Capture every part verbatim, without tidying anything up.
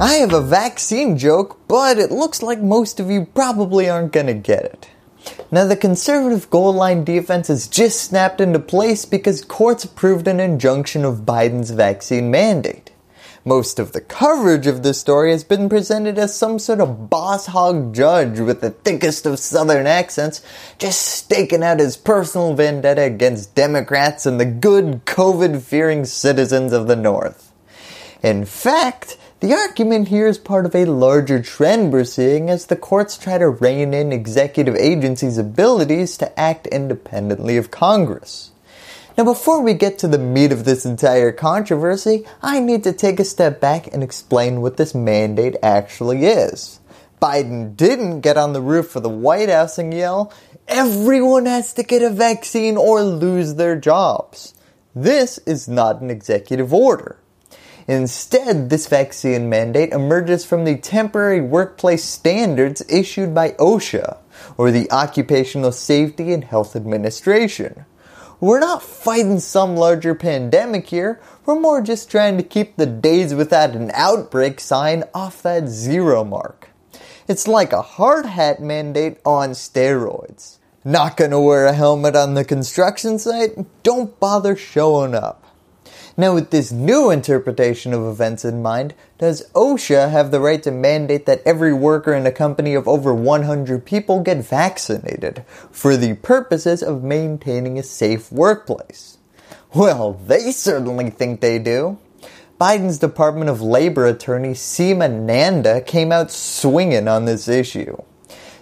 I have a vaccine joke, but it looks like most of you probably aren't gonna get it. Now, the conservative goal line defense has just snapped into place because courts approved an injunction of Biden's vaccine mandate. Most of the coverage of this story has been presented as some sort of boss hog judge with the thickest of southern accents just staking out his personal vendetta against Democrats and the good COVID-fearing citizens of the North. In fact, the argument here is part of a larger trend we're seeing as the courts try to rein in executive agencies' abilities to act independently of Congress. Now, before we get to the meat of this entire controversy, I need to take a step back and explain what this mandate actually is. Biden didn't get on the roof of the White House and yell, "Everyone has to get a vaccine or lose their jobs." This is not an executive order. Instead, this vaccine mandate emerges from the temporary workplace standards issued by OSHA, or the Occupational Safety and Health Administration. We're not fighting some larger pandemic here, we're more just trying to keep the days without an outbreak sign off that zero mark. It's like a hard hat mandate on steroids. Not gonna wear a helmet on the construction site? Don't bother showing up. Now, with this new interpretation of events in mind, does OSHA have the right to mandate that every worker in a company of over one hundred people get vaccinated for the purposes of maintaining a safe workplace? Well, they certainly think they do. Biden's Department of Labor attorney Seema Nanda came out swinging on this issue.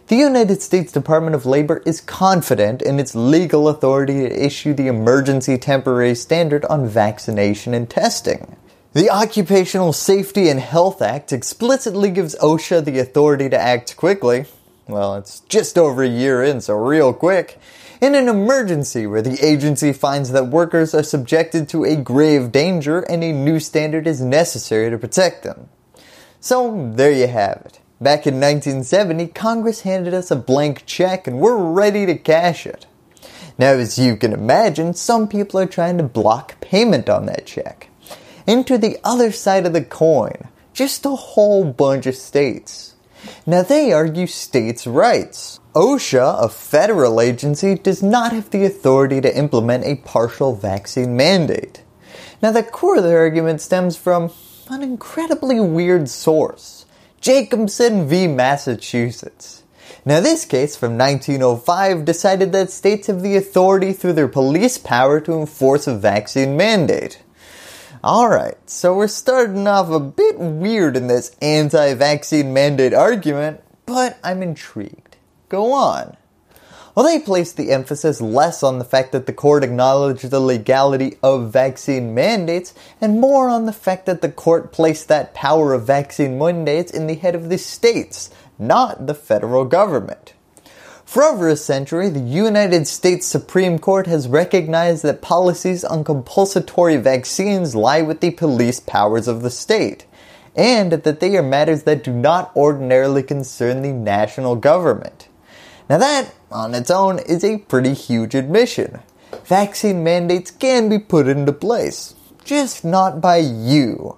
The United States Department of Labor is confident in its legal authority to issue the emergency temporary standard on vaccination and testing. The Occupational Safety and Health Act explicitly gives OSHA the authority to act quickly. Well, it's just over a year in, so real quick. In an emergency where the agency finds that workers are subjected to a grave danger and a new standard is necessary to protect them. So, there you have it. Back in nineteen seventy, Congress handed us a blank check and we're ready to cash it. Now, as you can imagine, some people are trying to block payment on that check. Enter the other side of the coin, just a whole bunch of states. Now, they argue states' rights. OSHA, a federal agency, does not have the authority to implement a partial vaccine mandate. Now, the core of their argument stems from an incredibly weird source. Jacobson v. Massachusetts. Now, this case from nineteen oh five decided that states have the authority through their police power to enforce a vaccine mandate. Alright, so we're starting off a bit weird in this anti-vaccine mandate argument, but I'm intrigued. Go on. Well, they placed the emphasis less on the fact that the court acknowledged the legality of vaccine mandates and more on the fact that the court placed that power of vaccine mandates in the head of the states, not the federal government. For over a century, the United States Supreme Court has recognized that policies on compulsory vaccines lie with the police powers of the state, and that they are matters that do not ordinarily concern the national government. Now that, on its own, is a pretty huge admission. Vaccine mandates can be put into place, just not by you.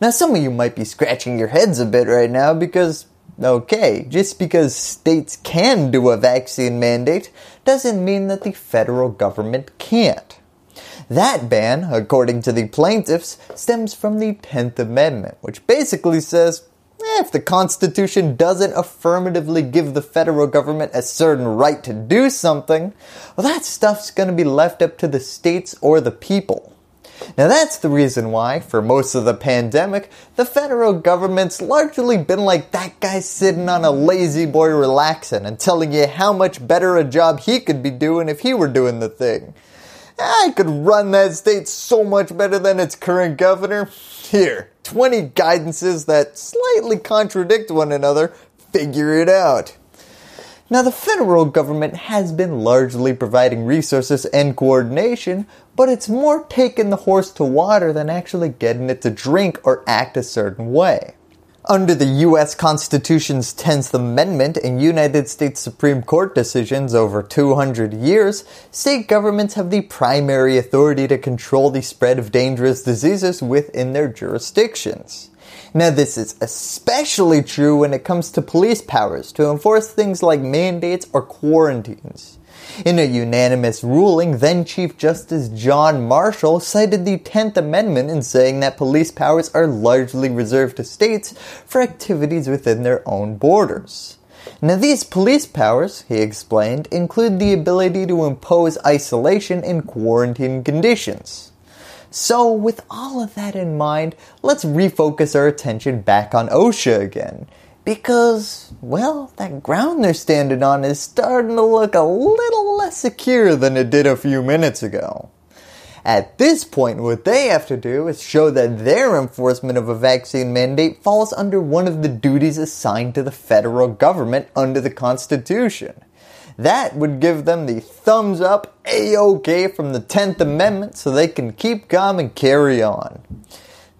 Now, some of you might be scratching your heads a bit right now because, okay, just because states can do a vaccine mandate doesn't mean that the federal government can't. That ban, according to the plaintiffs, stems from the tenth Amendment, which basically says, if the Constitution doesn't affirmatively give the federal government a certain right to do something, well, that stuff's going to be left up to the states or the people. Now, that's the reason why, for most of the pandemic, the federal government's largely been like that guy sitting on a lazy boy relaxing and telling you how much better a job he could be doing if he were doing the thing. I could run that state so much better than its current governor. Here, twenty guidances that slightly contradict one another. Figure it out. Now, the federal government has been largely providing resources and coordination, but it's more taking the horse to water than actually getting it to drink or act a certain way. Under the U S Constitution's tenth Amendment and United States Supreme Court decisions over two hundred years, state governments have the primary authority to control the spread of dangerous diseases within their jurisdictions. Now, this is especially true when it comes to police powers to enforce things like mandates or quarantines. In a unanimous ruling, then Chief Justice John Marshall cited the tenth amendment in saying that police powers are largely reserved to states for activities within their own borders. Now, these police powers, he explained, include the ability to impose isolation and quarantine conditions. So, with all of that in mind, let's refocus our attention back on OSHA again. Because, well, that ground they're standing on is starting to look a little less secure than it did a few minutes ago. At this point, what they have to do is show that their enforcement of a vaccine mandate falls under one of the duties assigned to the federal government under the Constitution. That would give them the thumbs up A-OK from the tenth amendment so they can keep calm and carry on.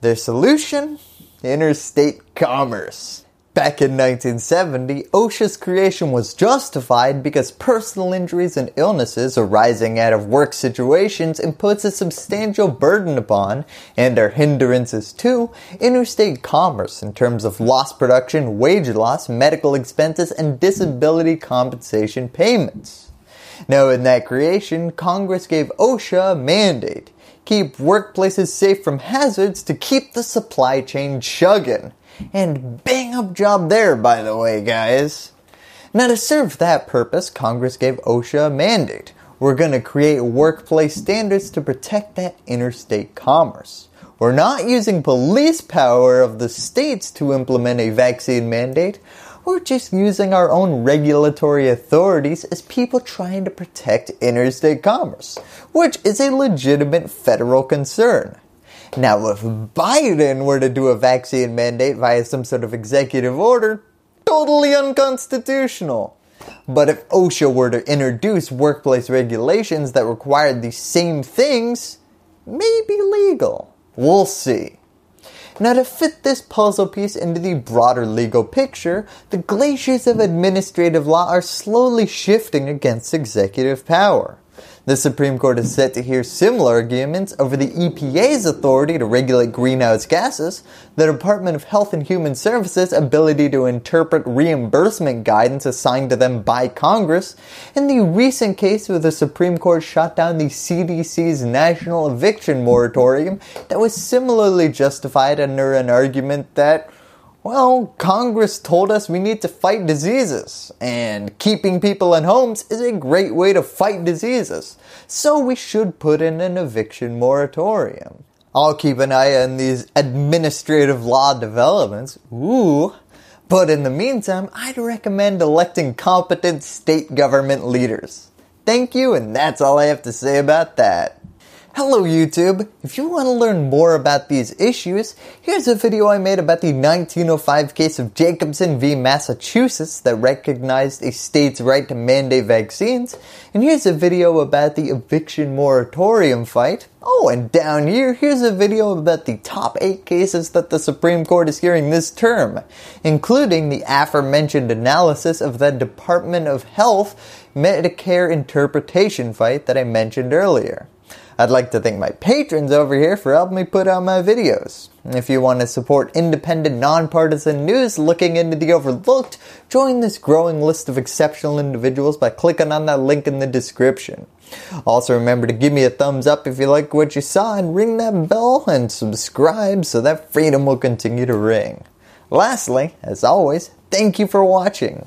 Their solution? Interstate commerce. Back in nineteen seventy, OSHA's creation was justified because personal injuries and illnesses arising out of work situations impose a substantial burden upon, and are hindrances to, interstate commerce in terms of lost production, wage loss, medical expenses, and disability compensation payments. Now, in that creation, Congress gave OSHA a mandate: keep workplaces safe from hazards to keep the supply chain chugging. And bang up job there, by the way, guys. Now, to serve that purpose, Congress gave OSHA a mandate. We're going to create workplace standards to protect that interstate commerce. We're not using police power of the states to implement a vaccine mandate. We're just using our own regulatory authorities as people trying to protect interstate commerce, which is a legitimate federal concern. Now, if Biden were to do a vaccine mandate via some sort of executive order, totally unconstitutional. But if OSHA were to introduce workplace regulations that required the same things, maybe legal. We'll see. Now, to fit this puzzle piece into the broader legal picture, the glaciers of administrative law are slowly shifting against executive power. The Supreme Court is set to hear similar arguments over the E P A's authority to regulate greenhouse gases, the Department of Health and Human Services' ability to interpret reimbursement guidance assigned to them by Congress, and the recent case where the Supreme Court shot down the C D C's national eviction moratorium that was similarly justified under an argument that, well, Congress told us we need to fight diseases, and keeping people in homes is a great way to fight diseases, so we should put in an eviction moratorium. I'll keep an eye on these administrative law developments, ooh, but in the meantime, I'd recommend electing competent state government leaders. Thank you, and that's all I have to say about that. Hello YouTube! If you want to learn more about these issues, here's a video I made about the nineteen oh five case of Jacobson v. Massachusetts that recognized a state's right to mandate vaccines, and here's a video about the eviction moratorium fight. Oh, and down here, here's a video about the top eight cases that the Supreme Court is hearing this term, including the aforementioned analysis of the Department of Health Medicare interpretation fight that I mentioned earlier. I'd like to thank my patrons over here for helping me put out my videos. If you want to support independent, nonpartisan news looking into the overlooked, join this growing list of exceptional individuals by clicking on that link in the description. Also, remember to give me a thumbs up if you like what you saw, and ring that bell and subscribe so that freedom will continue to ring. Lastly, as always, thank you for watching.